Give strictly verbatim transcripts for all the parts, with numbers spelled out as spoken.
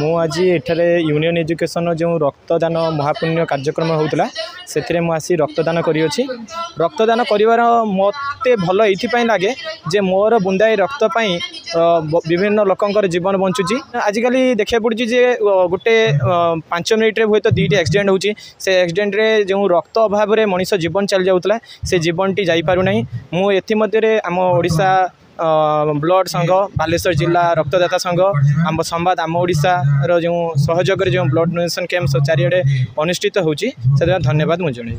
मु आज एठारे यूनियन एजुकेशन जो रक्तदान महापुण्य कार्यक्रम होता से मुझे रक्तदान करी रक्तदान कर मत भल ये लगे जे मोर बुंदाए रक्तपाई विभिन्न लोकंर जीवन बंचुची। आजिकल देखा पड़ी जे गोटे पांच मिनिट्रे हूँ तो दुईट एक्सीडेंट होची से एक्सीडेंट रे जो रक्त अभाव में मनुष्य जीवन चल जाऊला से जीवनटी जापारूना मुझे आम ओडिशा ब्लड संघ बालेश्वर जिला रक्तदाता संघ आम संवाद आम ओडार जो सहयोग जो ब्लड डोनेसन कैंप चारिड़े अनुष्ठित होची से धन्यवाद मुझे जन।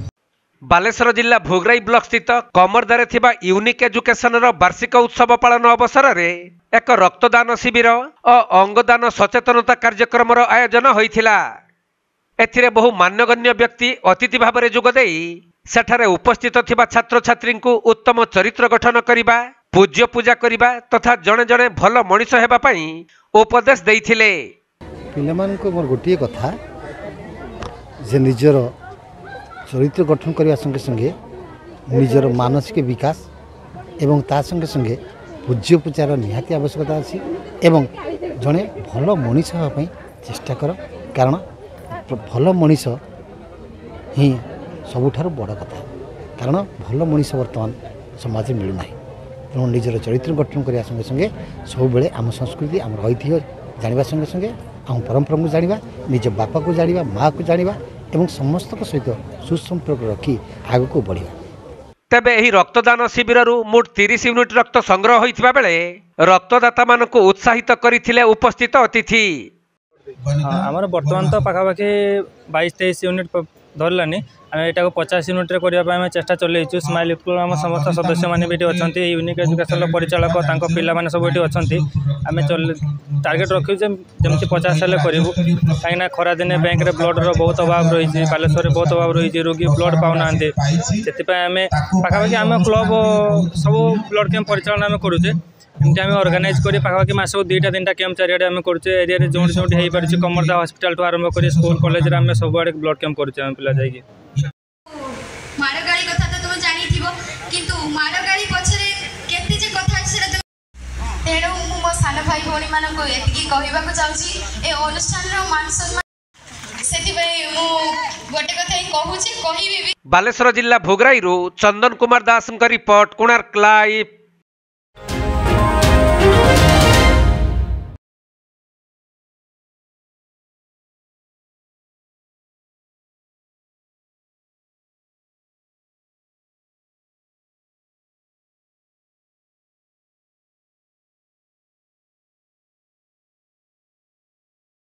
बालेश्वर जिला भोगराई ब्लॉक स्थित कमरदारे थिबा यूनिक एजुकेशन वार्षिक उत्सव पालन अवसर में एक रक्तदान शिविर और अंगदान सचेतनता कार्यक्रम आयोजन होता। एथिरे बहु मान्यगण्य व्यक्ति अतिथि भाव जोगदई सेठारे उपस्थित थिबा छात्र छात्री को उत्तम चरित्र गठन करने पूज्य पूजा करने तथा जड़े जड़े भल मनीष होगापी उपदेश देते पे मोर गोटे कथा जे निजर चरित्र गठन करने संगे संगे निजर मानसिक विकास एवं ता संगे संगे पूज्य पूजार निहाती आवश्यकता अच्छी एवं जड़े भल मनीष होगापी चेष्टा कर कारण भल मनीष ही सबुठार बड़ कथा कारण भल मनीष वर्तमान समाज में मिलूना तेणु निजर चरित्र गठन करने संगे संगे सब बेले आम संस्कृति आम ऐतिह्य जाना संगे संगे आम परंपरा को जाना निज बापा को जाना माँ को जाना एवं समस्त सहित सुसंपर्क रखी आग को बढ़िया। तेबे एही रक्तदान शिविर मोट तीस यूनिट रक्त संग्रह होता बेले रक्तदाता मान उत्साहित करथिले उपस्थित अतिथि। आमर बर्तमान तो पाखापाखि बैश तेईस यूनिट धरलानी आम यहाँ पचास यूनिट्रे करने चेषा चलू। स्माइल स्कूल आम समस्त सदस्य मैंने भी अच्छा यूनिक एजुकेशन परिचालक पाने सब ये अच्छा आम चल टार्गेट रखी जमी पचास हेल्ले करूँ कहीं खरा दिने बैंक रे ब्लड बहुत अभाव रही है बालेश्वर में बहुत अभाव रही है रोगी ब्लड पाऊना से आम पाखापाखि आम क्लब सब ब्लड कैंप परिचालन करुचे एमती आम अर्गानाइज कर पाखापाखि मसक दुईटा तीन कैंप चारिड़े आम करुचे एरिया जो जो हो पारे कमरदा हस्पिटाल तो आरंभ कर स्कूल कलेज आम सब आड़े ब्लड कैंप करुचे आम पिला जाइए। तेणु मो सान भाई भाई मानक एति कहवाक चाहूँगी ए अनुष्ठान मान सम्मान से गोटे कथा कहूँ कह। बालेश्वर जिला भोगराई चंदन कुमार दास रिपोर्ट कोणार्क लाइव।